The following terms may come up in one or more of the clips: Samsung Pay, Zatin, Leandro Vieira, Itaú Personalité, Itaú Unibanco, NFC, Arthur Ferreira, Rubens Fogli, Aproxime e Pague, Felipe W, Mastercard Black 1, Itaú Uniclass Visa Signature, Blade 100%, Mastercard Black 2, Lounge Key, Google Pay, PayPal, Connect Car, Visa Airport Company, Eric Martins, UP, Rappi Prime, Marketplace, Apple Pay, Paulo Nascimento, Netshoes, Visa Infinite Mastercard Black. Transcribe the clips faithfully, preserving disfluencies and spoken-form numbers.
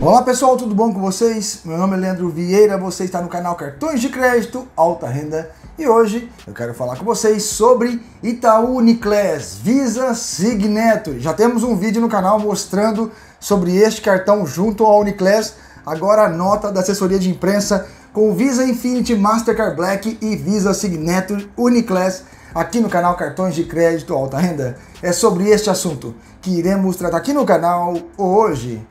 Olá pessoal, tudo bom com vocês? Meu nome é Leandro Vieira, você está no canal Cartões de Crédito, Alta Renda e hoje eu quero falar com vocês sobre Itaú Uniclass Visa Signature. Já temos um vídeo no canal mostrando sobre este cartão junto ao Uniclass, agora a nota da assessoria de imprensa com Visa Infinite Mastercard Black e Visa Signature Uniclass aqui no canal Cartões de Crédito Alta Renda. É sobre este assunto que iremos tratar aqui no canal hoje.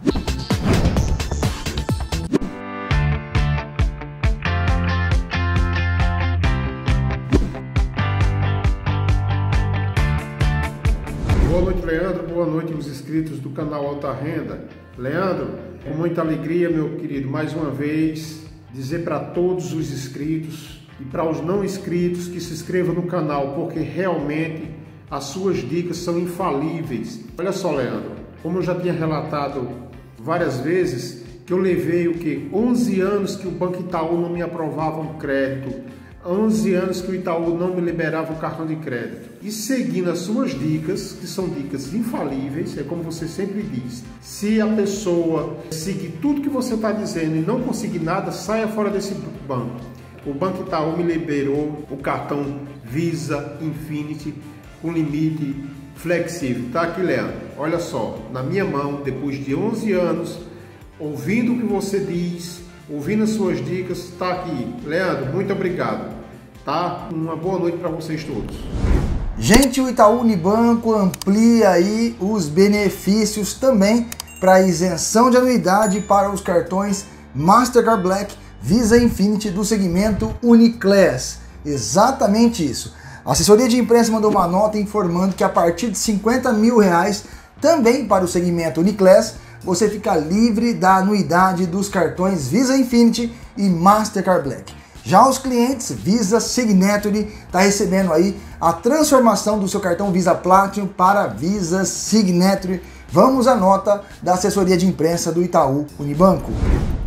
Boa noite, Leandro. Boa noite aos inscritos do canal Alta Renda. Leandro, com muita alegria, meu querido, mais uma vez, dizer para todos os inscritos e para os não inscritos que se inscrevam no canal, porque realmente as suas dicas são infalíveis. Olha só, Leandro, como eu já tinha relatado várias vezes, que eu levei o que? onze anos que o Banco Itaú não me aprovava um crédito, onze anos que o Itaú não me liberava o cartão de crédito. E seguindo as suas dicas, que são dicas infalíveis, é como você sempre diz, se a pessoa seguir tudo que você está dizendo e não conseguir nada, saia fora desse banco. O Banco Itaú me liberou o cartão Visa Infinite com limite flexível. Tá aqui, Leandro. Olha só, na minha mão, depois de onze anos, ouvindo o que você diz, ouvindo as suas dicas, está aqui. Leandro, muito obrigado. Tá? Uma boa noite para vocês todos. Gente, o Itaú Unibanco amplia aí os benefícios também para isenção de anuidade para os cartões Mastercard Black, Visa Infinite do segmento Uniclass. Exatamente isso. A assessoria de imprensa mandou uma nota informando que a partir de cinquenta mil reais, também para o segmento Uniclass, você fica livre da anuidade dos cartões Visa Infinite e Mastercard Black. Já os clientes Visa Signature está recebendo aí a transformação do seu cartão Visa Platinum para Visa Signature. Vamos à nota da assessoria de imprensa do Itaú Unibanco.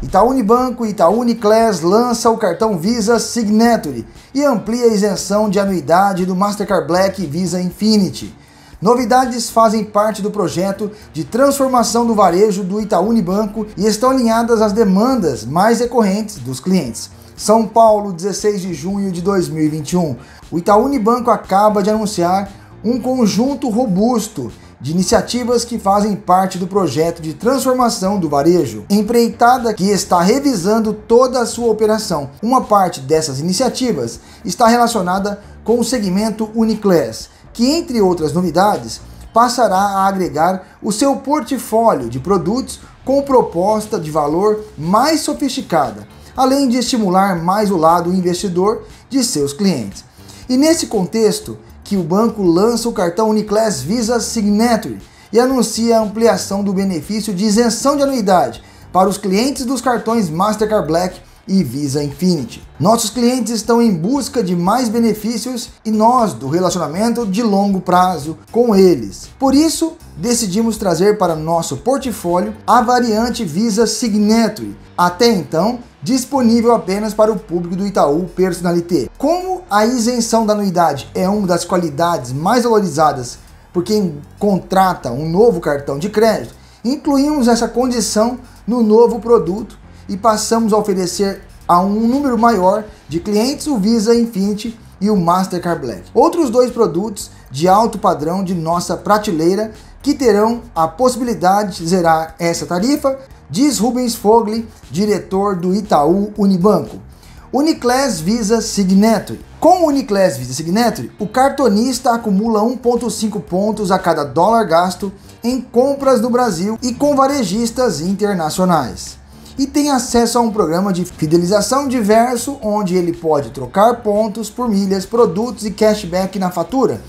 Itaú Unibanco e Itaú Uniclass lança o cartão Visa Signature e amplia a isenção de anuidade do Mastercard Black e Visa Infinite. Novidades fazem parte do projeto de transformação do varejo do Itaú Unibanco e estão alinhadas às demandas mais recorrentes dos clientes. São Paulo, dezesseis de junho de dois mil e vinte e um. O Itaú Unibanco acaba de anunciar um conjunto robusto de iniciativas que fazem parte do projeto de transformação do varejo, empreitada que está revisando toda a sua operação. Uma parte dessas iniciativas está relacionada com o segmento Uniclass, que, entre outras novidades, passará a agregar o seu portfólio de produtos com proposta de valor mais sofisticada, além de estimular mais o lado investidor de seus clientes. E nesse contexto que o banco lança o cartão Uniclass Visa Signature e anuncia a ampliação do benefício de isenção de anuidade para os clientes dos cartões Mastercard Black e Visa Infinite. Nossos clientes estão em busca de mais benefícios e nós do relacionamento de longo prazo com eles. Por isso, decidimos trazer para nosso portfólio a variante Visa Signature, até então disponível apenas para o público do Itaú Personalité. Como a isenção da anuidade é uma das qualidades mais valorizadas por quem contrata um novo cartão de crédito, incluímos essa condição no novo produto e passamos a oferecer a um número maior de clientes o Visa Infinite e o Mastercard Black. Outros dois produtos de alto padrão de nossa prateleira que terão a possibilidade de zerar essa tarifa, diz Rubens Fogli, diretor do Itaú Unibanco. Uniclass Visa Signature. Com o Uniclass Visa Signature, o cartonista acumula um vírgula cinco pontos a cada dólar gasto em compras no Brasil e com varejistas internacionais, e tem acesso a um programa de fidelização diverso, onde ele pode trocar pontos por milhas, produtos e cashback na fatura.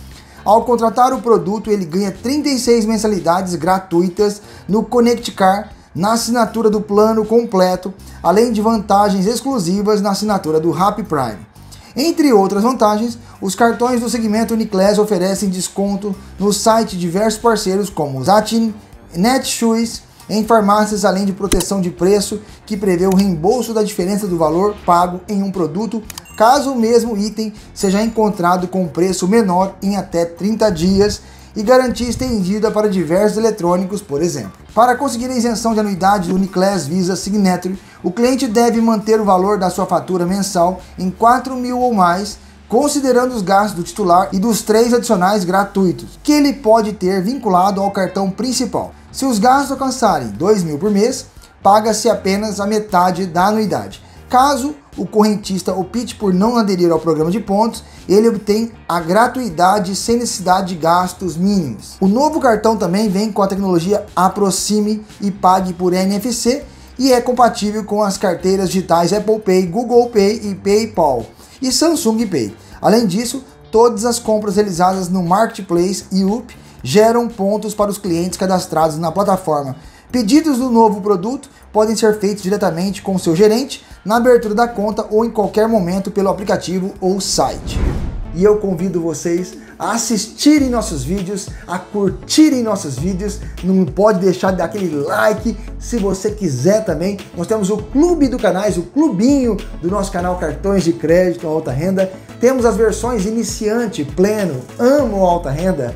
Ao contratar o produto, ele ganha trinta e seis mensalidades gratuitas no Connect Car, na assinatura do plano completo, além de vantagens exclusivas na assinatura do Rappi Prime. Entre outras vantagens, os cartões do segmento Uniclass oferecem desconto no site de diversos parceiros como Zatin, Netshoes, em farmácias, além de proteção de preço que prevê o reembolso da diferença do valor pago em um produto caso o mesmo item seja encontrado com preço menor em até trinta dias, e garantia estendida para diversos eletrônicos, por exemplo. Para conseguir a isenção de anuidade do Uniclass Visa Signature, o cliente deve manter o valor da sua fatura mensal em quatro mil reais ou mais, considerando os gastos do titular e dos três adicionais gratuitos, que ele pode ter vinculado ao cartão principal. Se os gastos alcançarem dois mil reais por mês, paga-se apenas a metade da anuidade. Caso o correntista opte por não aderir ao programa de pontos, ele obtém a gratuidade sem necessidade de gastos mínimos. O novo cartão também vem com a tecnologia Aproxime e Pague por N F C e é compatível com as carteiras digitais Apple Pay, Google Pay e PayPal e Samsung Pay. Além disso, todas as compras realizadas no Marketplace e U P geram pontos para os clientes cadastrados na plataforma. Pedidos do novo produto podem ser feitos diretamente com seu gerente, na abertura da conta ou em qualquer momento pelo aplicativo ou site. E eu convido vocês a assistirem nossos vídeos, a curtirem nossos vídeos, não pode deixar de dar aquele like se você quiser também. Nós temos o clube do canais, o clubinho do nosso canal Cartões de Crédito Alta Renda. Temos as versões iniciante, pleno, amo Alta Renda,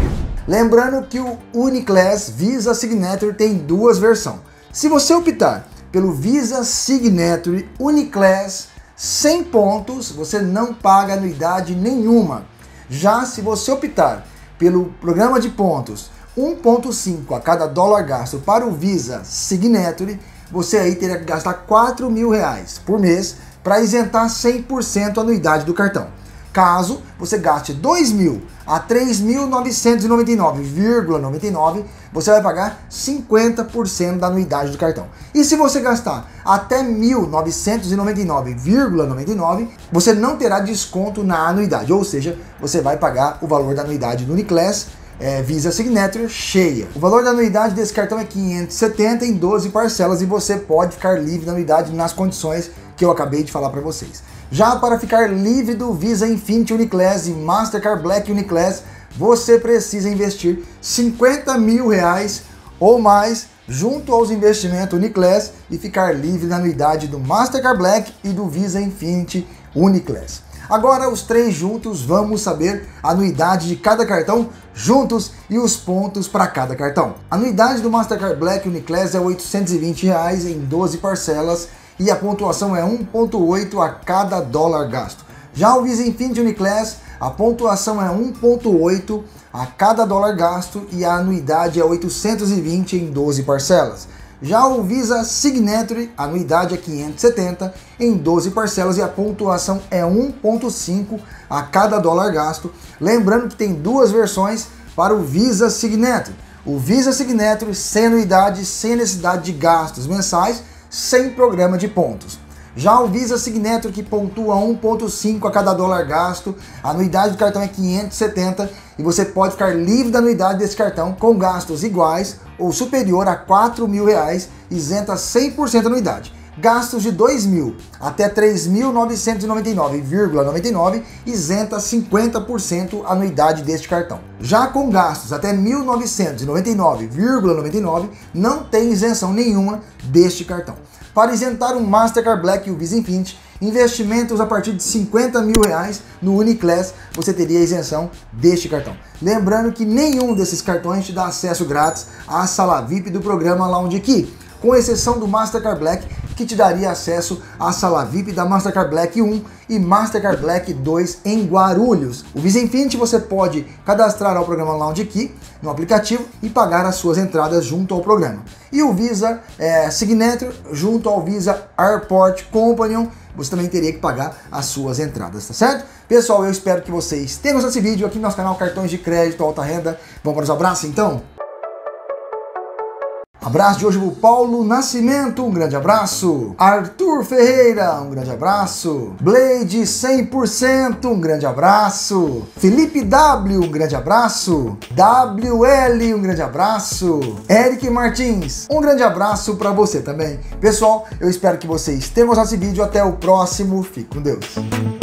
Lembrando que o Uniclass Visa Signature tem duas versões. Se você optar pelo Visa Signature Uniclass sem pontos, você não paga anuidade nenhuma. Já se você optar pelo programa de pontos um vírgula cinco a cada dólar gasto para o Visa Signature, você aí teria que gastar quatro mil reais por mês para isentar cem por cento a anuidade do cartão. Caso você gaste dois mil reais a três mil novecentos e noventa e nove reais e noventa e nove centavos, você vai pagar cinquenta por cento da anuidade do cartão. E se você gastar até mil novecentos e noventa e nove reais e noventa e nove centavos, você não terá desconto na anuidade, ou seja, você vai pagar o valor da anuidade do Uniclass é, Visa Signature cheia. O valor da anuidade desse cartão é quinhentos e setenta reais em doze parcelas e você pode ficar livre da anuidade nas condições que eu acabei de falar para vocês. Já para ficar livre do Visa Infinite Uniclass e Mastercard Black Uniclass, você precisa investir cinquenta mil reais ou mais junto aos investimentos Uniclass e ficar livre da anuidade do Mastercard Black e do Visa Infinite Uniclass. Agora os três juntos vamos saber a anuidade de cada cartão juntos e os pontos para cada cartão. A anuidade do Mastercard Black Uniclass é oitocentos e vinte reais em doze parcelas e a pontuação é um vírgula oito a cada dólar gasto. Já o Visa Infinite Uniclass, a pontuação é um vírgula oito a cada dólar gasto e a anuidade é oitocentos e vinte reais em doze parcelas. Já o Visa Signature, a anuidade é quinhentos e setenta reais em doze parcelas e a pontuação é um vírgula cinco a cada dólar gasto. Lembrando que tem duas versões para o Visa Signature. O Visa Signature sem anuidade, sem necessidade de gastos mensais, sem programa de pontos. Já o Visa Signature que pontua um vírgula cinco a cada dólar gasto, a anuidade do cartão é quinhentos e setenta reais e você pode ficar livre da anuidade desse cartão com gastos iguais ou superior a quatro mil reais, isenta cem por cento da anuidade. Gastos de dois mil reais até três mil novecentos e noventa e nove reais e noventa e nove centavos isenta cinquenta por cento a anuidade deste cartão. Já com gastos até mil novecentos e noventa e nove reais e noventa e nove centavos, não tem isenção nenhuma deste cartão. Para isentar o Mastercard Black e o Visa Infinite, investimentos a partir de cinquenta mil reais no Uniclass, você teria a isenção deste cartão. Lembrando que nenhum desses cartões te dá acesso grátis à sala V I P do programa Lounge Key, com exceção do Mastercard Black, que te daria acesso à sala V I P da Mastercard Black um e Mastercard Black dois em Guarulhos. O Visa Infinite você pode cadastrar ao programa Lounge Key no aplicativo e pagar as suas entradas junto ao programa. E o Visa é, Signature junto ao Visa Airport Company, você também teria que pagar as suas entradas, tá certo? Pessoal, eu espero que vocês tenham gostado desse vídeo aqui no nosso canal Cartões de Crédito Alta Renda. Vamos para os abraços então? Abraço de hoje para o Paulo Nascimento, um grande abraço. Arthur Ferreira, um grande abraço. Blade cem por cento, um grande abraço. Felipe W, um grande abraço. W L, um grande abraço. Eric Martins, um grande abraço para você também. Pessoal, eu espero que vocês tenham gostado desse vídeo. Até o próximo. Fique com Deus.